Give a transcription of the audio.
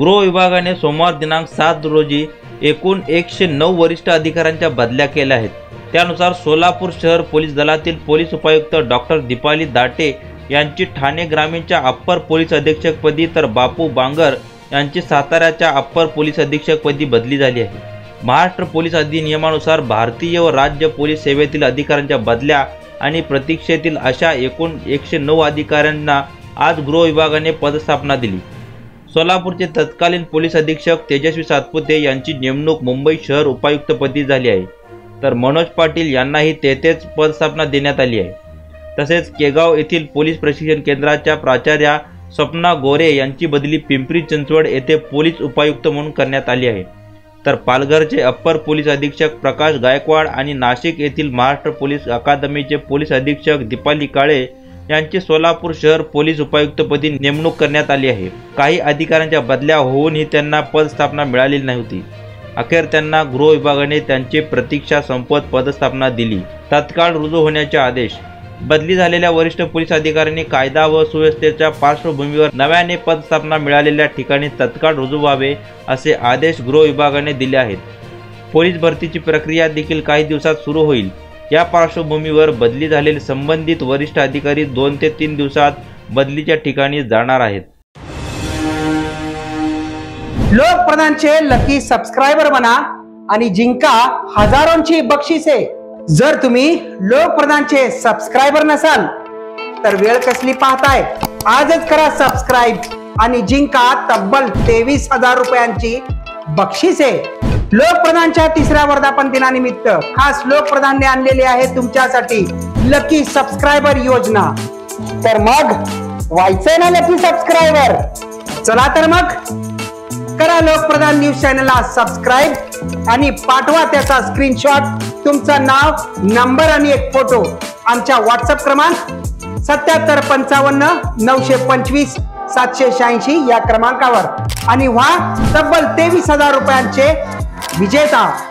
गृह विभागाने सोमवार दिनांक 7 रोजी एकूण 109 वरिष्ठ अधिकाऱ्यांच्या बदल्या केल्या आहेत। त्यानुसार सोलापूर शहर पोलीस दलातील पोलीस उपायुक्त डॉक्टर दीपाली डाटे यांची ठाणे ग्रामीणच्या अप्पर पोलीस अधीक्षकपदी, तर बापू बांगर यांची साताऱ्याच्या अप्पर पोलीस अधीक्षकपदी बदली झाली आहे। महाराष्ट्र पोलीस अधिनियमानुसार भारतीय व राज्य पोलीस सेवेतील अधिकाऱ्यांच्या बदल्या आणि प्रतीक्षेतील अशा एकूण 109 अधिकाऱ्यांना आज गृह विभागाने पदस्थापना दिली। सोलापूरचे तत्कालीन पोलीस अधीक्षक तेजेशवी सातपुडे यांची नेमणूक मुंबई शहर उपायुक्तपदी झाली आहे, तर मनोज पाटील यांनाही तेथेच पदस्थापना देण्यात आली आहे। तसेच केगाव येथील पोलीस प्रशिक्षण केंद्राच्या प्राचार्या सपना गोरे यांची बदली पिंपरी चिंचवड येथे पोलीस उपायुक्त म्हणून करण्यात आली आहे। तर पालघरचे अप्पर पोलीस अधीक्षक प्रकाश गायकवाड आणि नाशिक येथील महाराष्ट्र पोलीस अकादमीचे पोलीस अधीक्षक दिपाली काळे यांची सोलापूर शहर पोलीस उपायुक्तपदी नेमणूक करण्यात आली आहे। काही अधिकाऱ्यांच्या बदल्या होऊनही त्यांना पदस्थापना मिळालेली नव्हती। अखेर त्यांना गृह विभागाने त्यांची प्रतीक्षा संपत पदस्थापना दिली। तत्काळ रुजू होण्याचे आदेश। बदली झालेल्या वरिष्ठ पोलीस अधिकाऱ्यांनी कायदा व सुव्यवस्थेच्या पार्श्वभूमीवर नव्याने पदस्थापना मिळालेल्या ठिकाणी तत्काळ रुजू व्हावे असे आदेश गृह विभागाने दिले आहेत। पोलीस भरतीची प्रक्रिया देखील काही दिवसात सुरू होईल। या पार्श्वभूमीवर बदली झालेले संबंधित वरिष्ठ अधिकारी 2 ते 3 दिवसात बदलीच्या ठिकाणी जाणार आहेत। लोकप्रदानचे लकी सबस्क्राइबर बना आणि जिंका हजारोंची बक्षिसे। जर तुम्ही लोकप्रदानचे सबस्क्राइबर नसाल तर वेळ कसली पाहताय? आजच करा सबस्क्राइब आणि जिंका तब्बल 23,000 रुपयांची बक्षिसे। लोकप्रधानच्या 3ऱ्या वर्धापन दिनानिमित्त खास लोकप्रधानने आणलेली आहे तुमच्यासाठी लकी सबस्क्राइबर योजना। तर मग व्हायचंय ना लकी सबस्क्राइबर? चला तर मग करा लोकप्रधान न्यूज चॅनलला सबस्क्राइब आणि पाठवा त्याचा स्क्रीनशॉट, तुमचं नाव, नंबर आणि एक फोटो। आमचा व्हॉट्सअप क्रमांक 7755 925 786 या क्रमांकावर आणि व्हा तब्बल 23,000 रुपयांचे विजेता।